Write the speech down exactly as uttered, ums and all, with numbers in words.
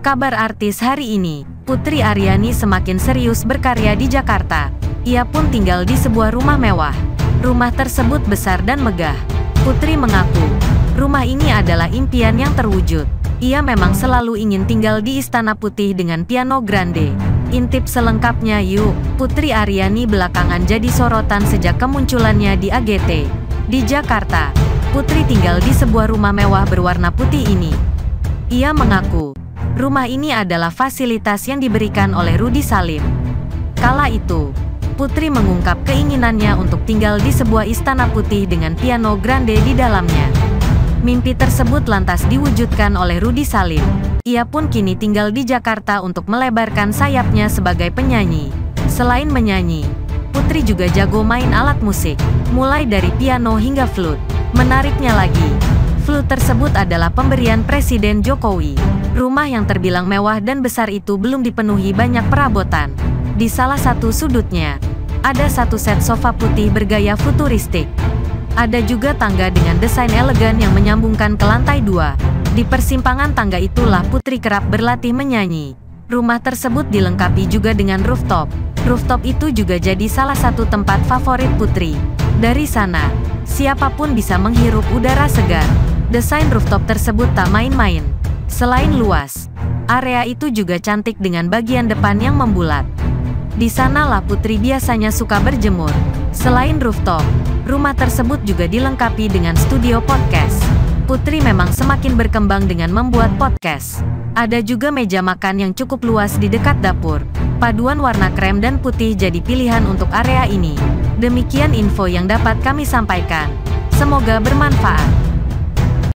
Kabar artis hari ini, Putri Ariani semakin serius berkarya di Jakarta. Ia pun tinggal di sebuah rumah mewah. Rumah tersebut besar dan megah. Putri mengaku, rumah ini adalah impian yang terwujud. Ia memang selalu ingin tinggal di Istana Putih dengan piano grande. Intip selengkapnya yuk. Putri Ariani belakangan jadi sorotan sejak kemunculannya di A G T. Di Jakarta, Putri tinggal di sebuah rumah mewah berwarna putih ini. Ia mengaku, rumah ini adalah fasilitas yang diberikan oleh Rudy Salim. Kala itu, Putri mengungkap keinginannya untuk tinggal di sebuah istana putih dengan piano grande di dalamnya. Mimpi tersebut lantas diwujudkan oleh Rudy Salim. Ia pun kini tinggal di Jakarta untuk melebarkan sayapnya sebagai penyanyi. Selain menyanyi, Putri juga jago main alat musik, mulai dari piano hingga flute. Menariknya lagi, flute tersebut adalah pemberian Presiden Jokowi. Rumah yang terbilang mewah dan besar itu belum dipenuhi banyak perabotan. Di salah satu sudutnya, ada satu set sofa putih bergaya futuristik. Ada juga tangga dengan desain elegan yang menyambungkan ke lantai dua. Di persimpangan tangga itulah Putri kerap berlatih menyanyi. Rumah tersebut dilengkapi juga dengan rooftop. Rooftop itu juga jadi salah satu tempat favorit Putri. Dari sana, siapapun bisa menghirup udara segar. Desain rooftop tersebut tak main-main. Selain luas, area itu juga cantik dengan bagian depan yang membulat. Di sanalah Putri biasanya suka berjemur. Selain rooftop, rumah tersebut juga dilengkapi dengan studio podcast. Putri memang semakin berkembang dengan membuat podcast. Ada juga meja makan yang cukup luas di dekat dapur. Paduan warna krem dan putih jadi pilihan untuk area ini. Demikian info yang dapat kami sampaikan. Semoga bermanfaat.